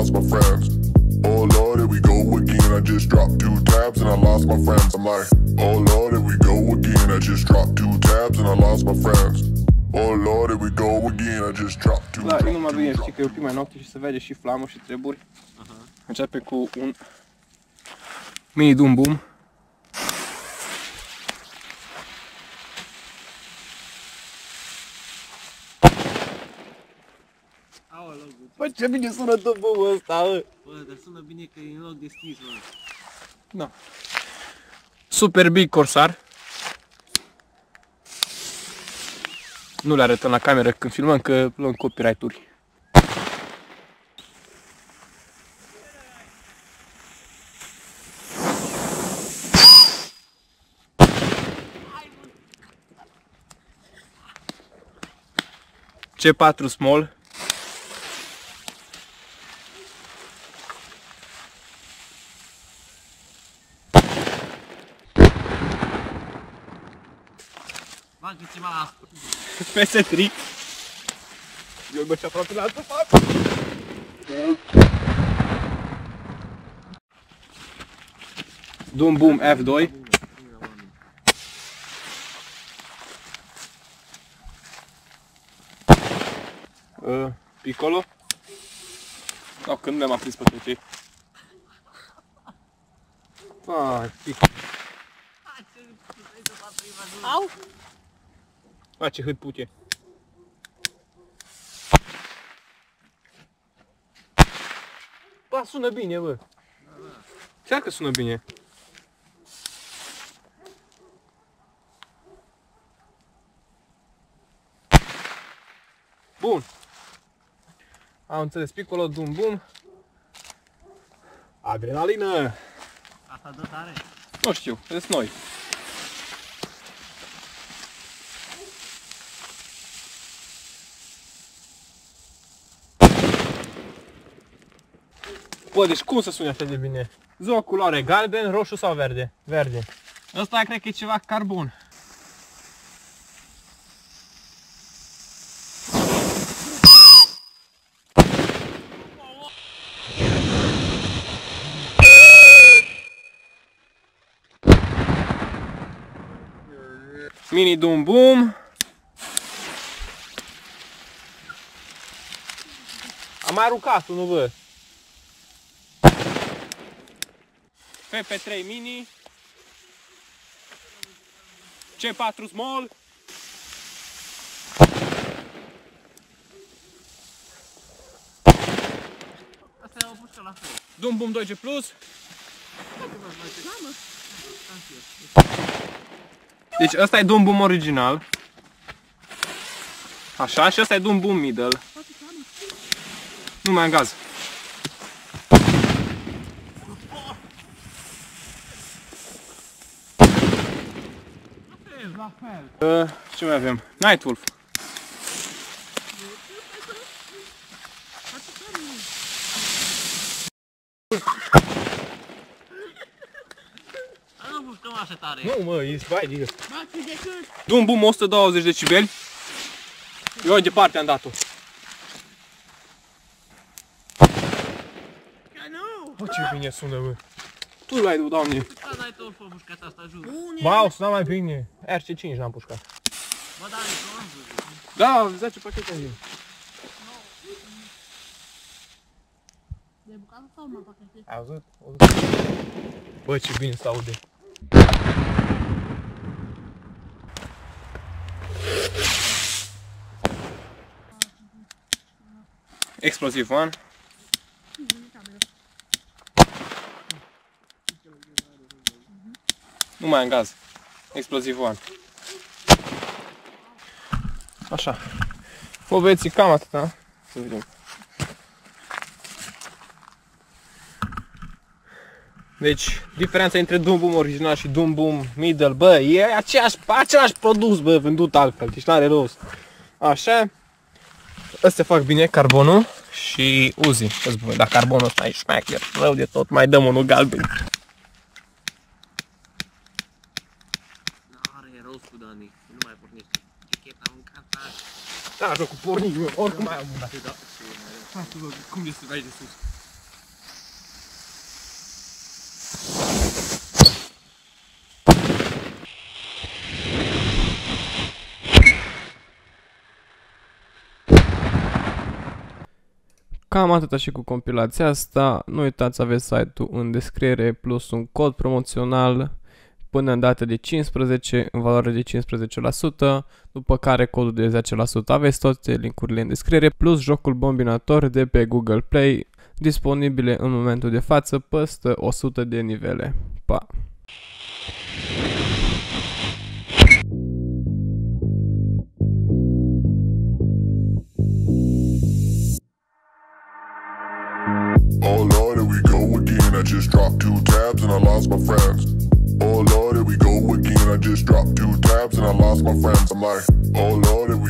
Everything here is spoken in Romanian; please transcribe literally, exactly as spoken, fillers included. lost my friends. Oh Lord, here we go again. I just dropped two tabs and I lost my friends. I'm like, oh Lord, here we go again. I just dropped two tabs and I lost my friends. Oh Lord, here we go again. I just dropped two. Da, nu mă bine, știi că e prima noapte și se vede și flamă și treburi. Uh-huh. Începe cu un mini dum bum. Bă, ce bine sună dubul ăsta, bă! Bă, dar sună bine că e în loc de stins, bă. Da. Super big Corsar. Nu le arătăm la cameră când filmăm, că luăm copyright-uri. C patru small. P S trei. Eu mă aproape la altă față. Dum bum F doi. Uh, Piccolo. Sau când le-am aprins pe toți. Ah, Piccolo. Au! A, ce hât pute. Ba, sună bine, bă. Chiar că sună bine. Bun. Am înțeles, Piccolo, dum bum. Adrenalină. Asta dă tare? Nu știu, sunt noi. Bă, deci cum să sune așa de bine? Zi o culoare, galben, roșu sau verde? Verde. Ăsta cred că e ceva carbon. Mini dum bum. Am mai aruncat unul, bă. P P trei mini, C patru small, asta o pușcă la fel. Dum bum doi G plus. Deci asta e dum bum original. Așa, și asta e dum bum middle. Nu mai am gaz. Uh, ce mai avem? Nightwolf. Nu bucăm așa tare. Nu, mă, e spai. Dum bum o sută douăzeci de cibeli. Eu departe am dat-o. Bă, ce bine sună, bă. Tu l-ai dat, Doamne. Ba, o sunat mai bine. R C cinci n-am pușcat. Ba, da, da, da, zece pachete în zi. De bucată sau mă pachete? Ai auzit? Bă, ce bine se aude. Explosiv one. Nu mai am gaz. Explosiv one. Așa. Poveții cam atât, da? Să vedem. Deci, diferența între dum bum original și dum bum middle, bă, e aceeași, același produs, bă, vândut altfel, deci n-are rost. Așa. Astea fac bine, carbonul și uzi. Dar carbonul ăsta e șmecher, rău de tot, mai dăm unul galben. Da, joc cu pornic, oricum mai am una. Hai să văd cum e să dai de sus. Cam atâta și cu compilația asta. Nu uitați, aveți site-ul în descriere plus un cod promoțional până în data de cincisprezece, în valoare de cincisprezece la sută, după care codul de zece la sută. Aveți toate linkurile în descriere, plus jocul Bombinator de pe Google Play, disponibile în momentul de față peste o sută de nivele. Pa! Oh Lord, here we go again, I just dropped two tabs and I lost my friends. Oh Lord, here we go again, I just dropped two tabs and I lost my friends. I'm like, oh Lord, here we